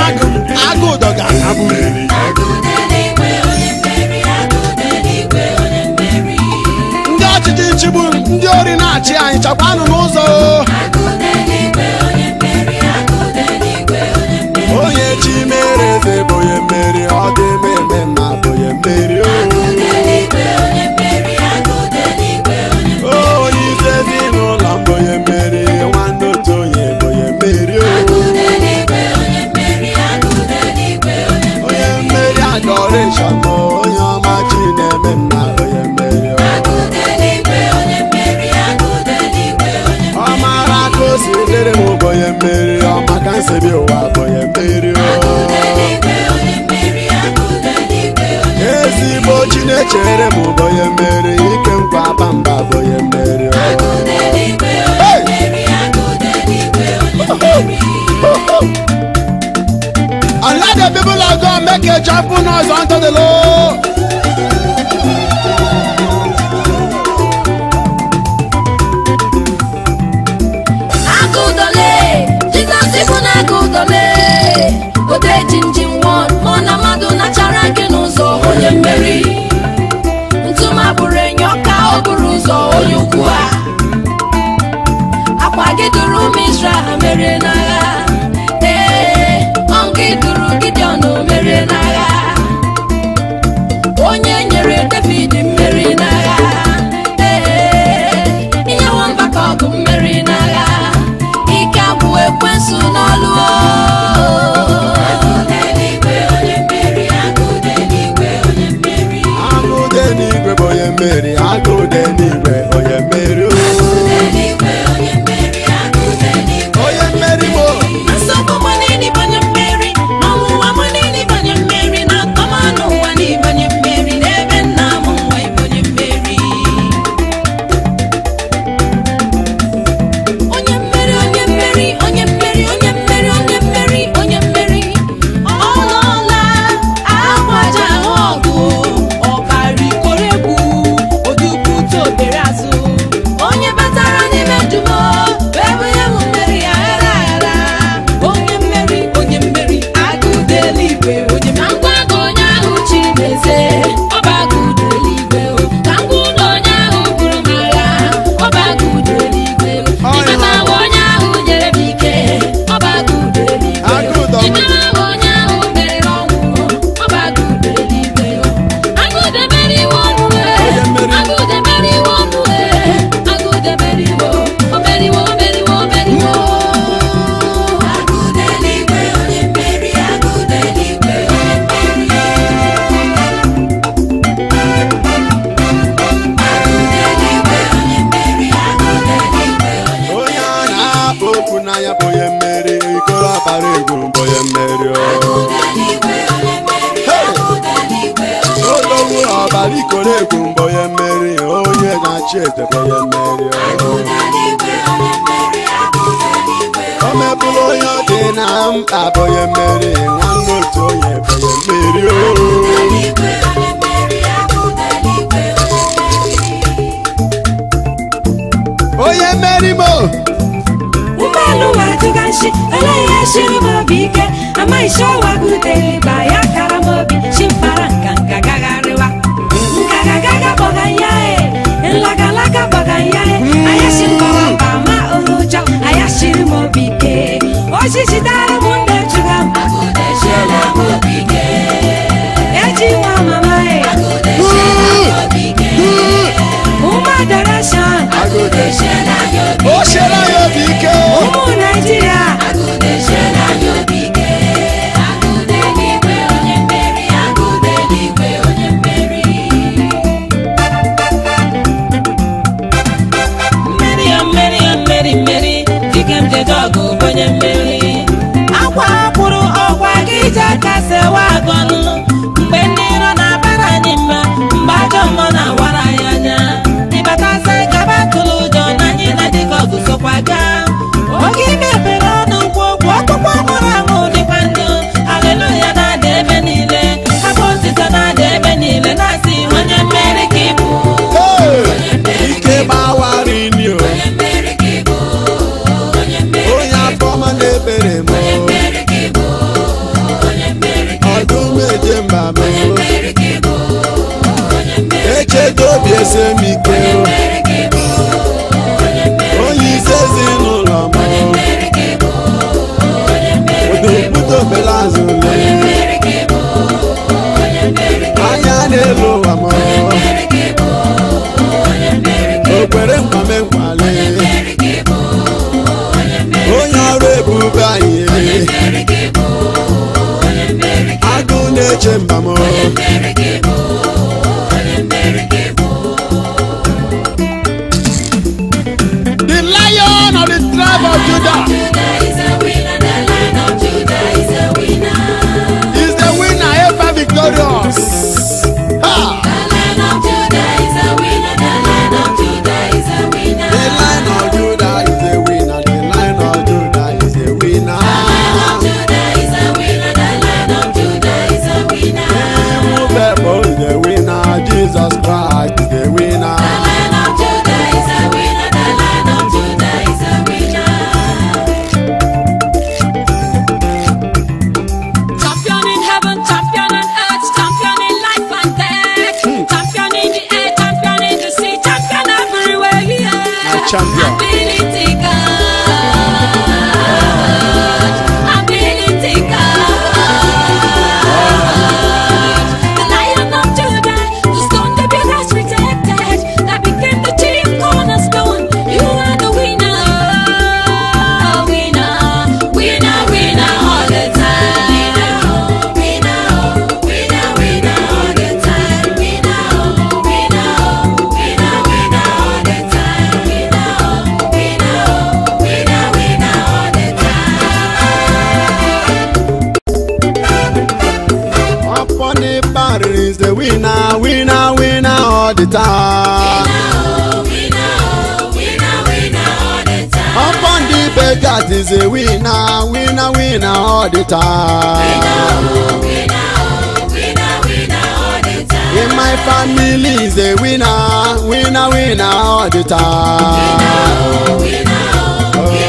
Nigeria, I go dey share na your big. I go dey live Amen. Eche dobi ese mikeo. Onye isezi n'ulo mo. Ode puto bela zule. Anya n'elu amo. Okwere mkwame mkwale. Onye aru ebube aye. Chembamo the lion of the tribe of Judah. Judah is a winner, the lion of Judah is a winner. Is the winner ever victorious? Ha! The lion of Judah is a winner, the lion of Judah is a winner. The lion of Judah is a winner, the lion of Judah is a winner. Jesus Christ is the winner. The Lion of Judah is a winner. The Lion of Judah is a winner. Champion in heaven, champion on earth, champion in life and death, champion in the air, champion in the sea, champion everywhere we are. A champion. Ability God. Ability God. The Lion of Judah. The time. Winner all the time. Upon the beggar is a winner, winner, winner all the time. Winner all the time. In my family is a winner, winner, winner all the time. Winner all the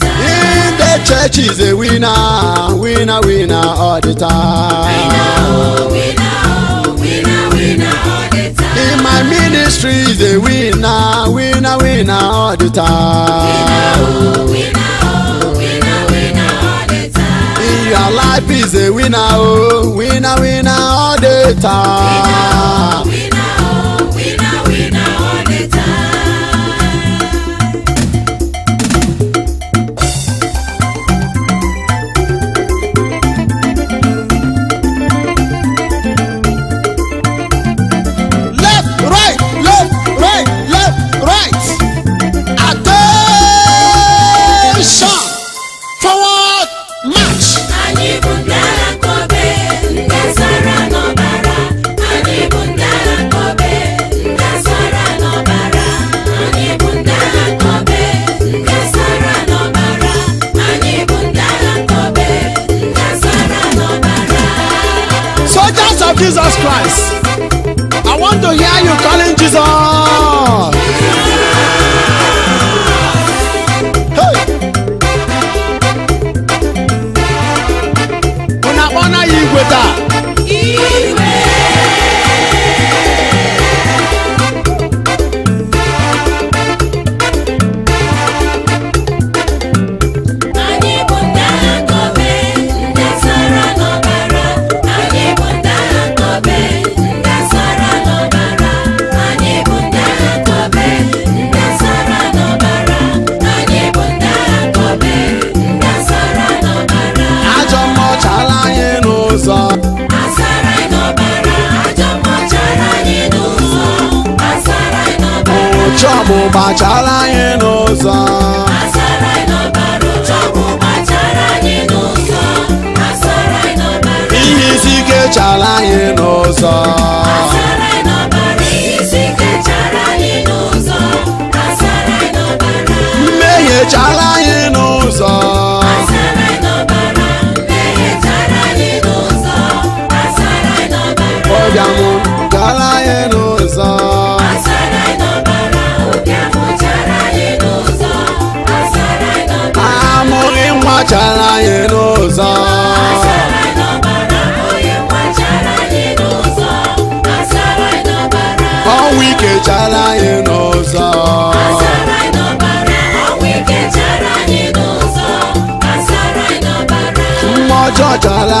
time. In the church is a winner, winner, winner all the time. In my ministry is a winner, winner, winner all the time. Winner all the time. In your life is a winner, oh, winner, winner all the time. Winner all the Jesus Christ, I want to hear you calling Jesus. Hey, una bona igweta. Trouble by Chala in Oza. Asarai no baru. Trouble by Chala in Oza. Asarai no baru. Isike Chala in Oza. Asarai no baru. Isike Chala in Oza. Asarai no baru. Meye Chala in Oza. Asarai no baru. Meye Chala in Oza. Asarai no baru. Obiamu Chala in Oza. Chala ye noza. Asara no bara, oye wa ọjọchara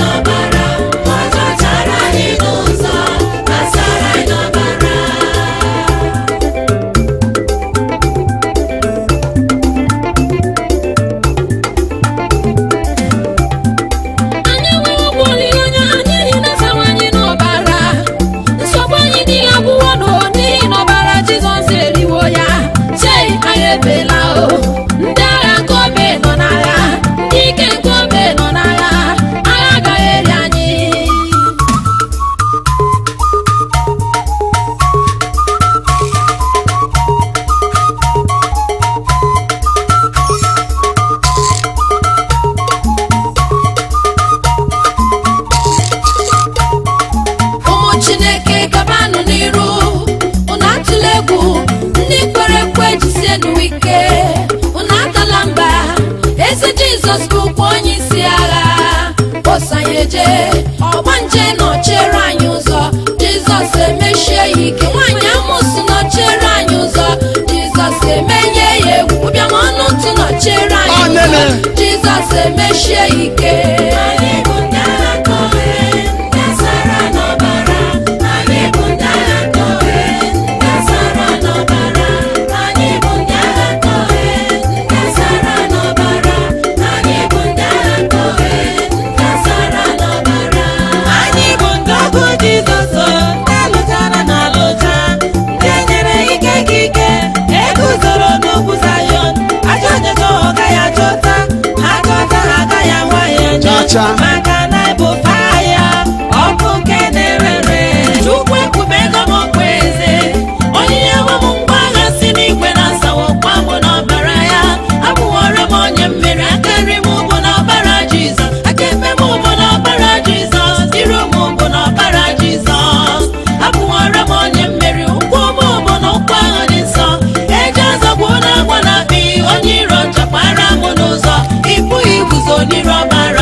n'ọbara ọjọchara anyị n'ụzọ asara n'ọbara anyị nwere ụgwọ olileanya anyị n'ihi nasawa anyị n'ọbara nsogbu anyị n'ihi agwụwo n'ihi n'ọbara Jizọs eriwo ya chei anyị ebela o Jesus bụkwa onye isi agha osanyeje ọgba nje nọchere anyị ụzọ Jesus emechie ike nwaanyị amụsụ nọchere anyị ụzọ Jesus emenye ya egwu bịama ọnụ ntụ nọchere anyị ụzọ Jesus emechie ike maka na bụ faya ọkụ nke na-erere chukwu ekwube ego m okwu eze onyinye nwe m ngwa agha si n'igwe na nsawọkwa bụ n'ọbara ya abụghọrọ m onye mmiri akarị m ụbụ n'ọbara Jizọs akaebe m ụbụ n'ọbara Jizọs iru m ụbụ n'ọbara Jizọs abụghọrọ m onye mmiri ụkwụ ụbụ ụbụ na ụkwụ agha dị nsọ eji azọgbu n'agwa na bi onye iro chakwara m n'ụzọ ibu iguzo n'iru ọbara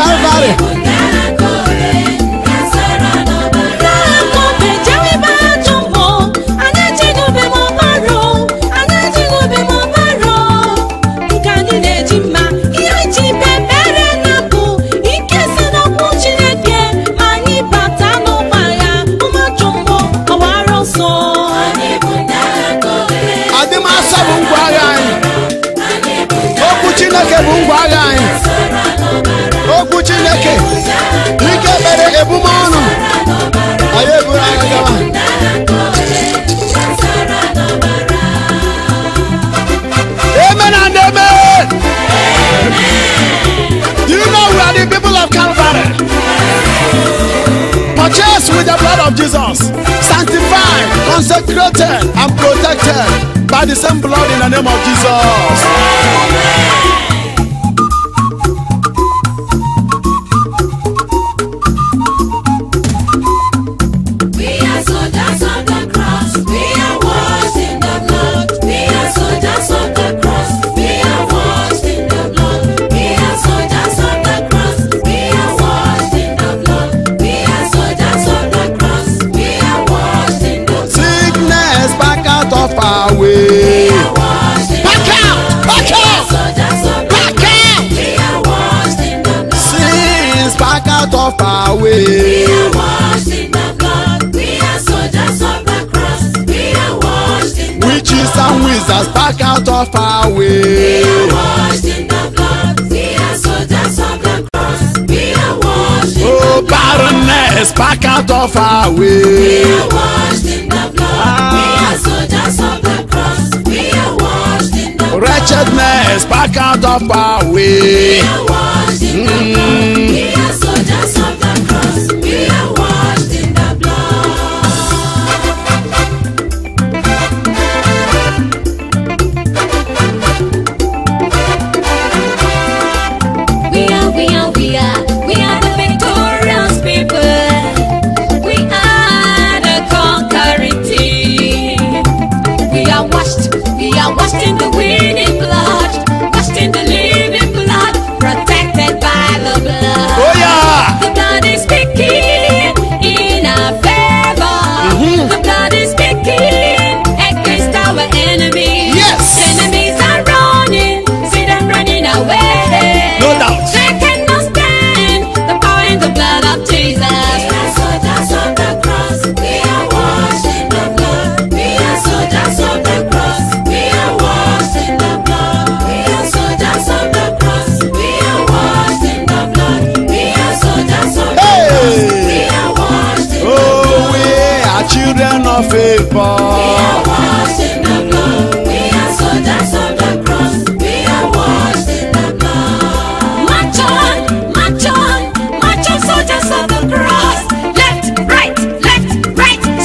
Calvary. With the blood of Jesus, sanctified, consecrated, and protected by the same blood in the name of Jesus. Amen. We are soldiers of the cross. We are washed in the blood. We are soldiers of the cross. We are washed in the blood. We are soldiers of the cross. We are washed in the blood. We are far away. Back out! Sins back out of our way. We are washed in the blood. We are soldiers of the cross. We are washed in the blood. Witches and wizards back out of our way. We are washed in the blood. We are soldiers of the cross. We are washed in the blood. Oh, barrenness back out of our way. We are washed in the blood. Wretchedness back out of our way. We are washed in the blood. We are soldiers of the cross. We are washed in the blood. We are the victorious people. We are the conquering team. We are washed in the winning blood, washed in the living blood, protected by the blood. not fake bomb. We are washed in the blood. We are soldiers of the cross. We are washed in the blood. March on, march on, march on, soldiers of the cross. Left, right,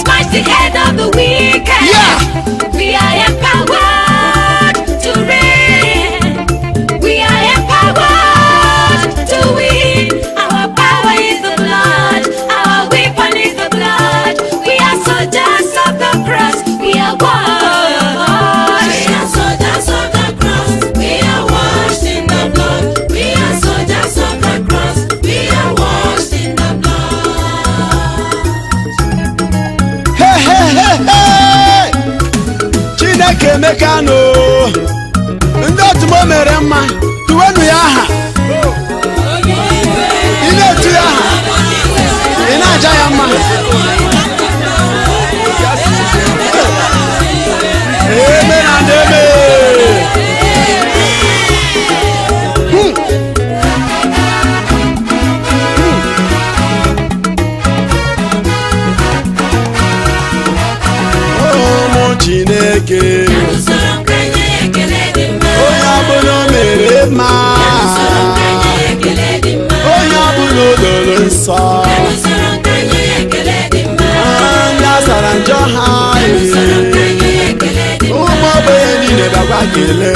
smash the head of the wicked. Yeah. We are empowered to reign. We are empowered to win. Our power is the blood. Our weapon is the blood. We are soldiers of the cross. We are washed. We are soldiers of the cross. We are washed in the blood. We are soldiers of the cross. We are washed in the blood. Hey, hey, hey, hey. Chineke mekano. Ndo tumo merema. Tuwenu ya ha. Ine tu ya ha. Ina jayama. Amen and amen. Oh, mon Chineke. Oya bulo mere ma. Oya bulo dole sa. Anda saranjoha. Let's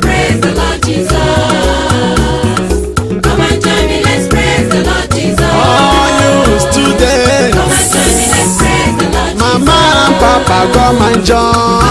praise the Lord Jesus. agwa manjo.